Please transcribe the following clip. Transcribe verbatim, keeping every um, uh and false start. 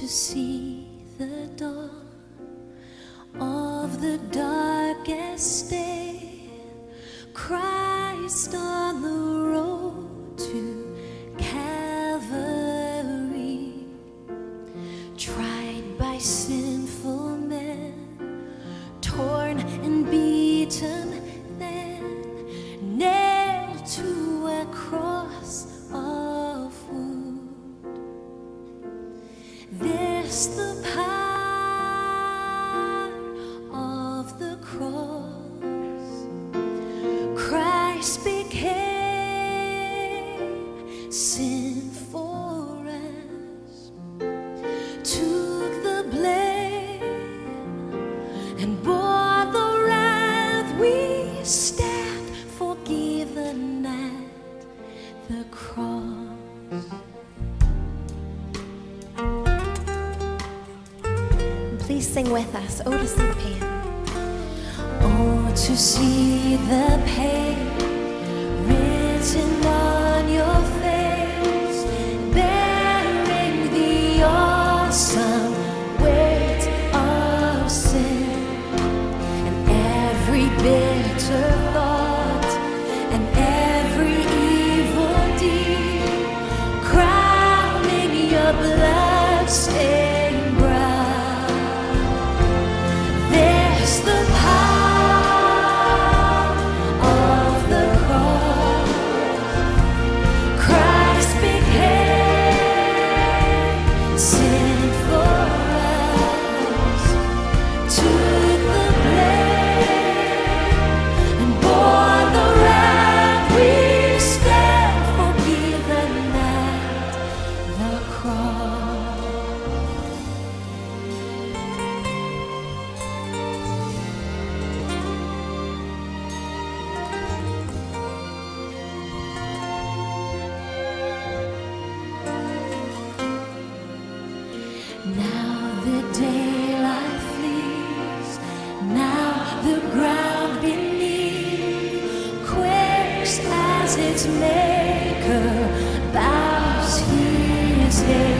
to see the door of the darkest day, Christ on the road to Calvary, tried by sinful men, torn and beaten, then nailed to a cross of wood. This the power of the cross. Christ became sin for us, took the blame and bore the wrath we stand forgiven at the cross. Please sing with us, "Oh, to See the Pain." Oh, to see the pain written on your face, bearing the awesome weight of sin, and every bitter thought and every evil deed, crowning your blood-stained maker bows his head.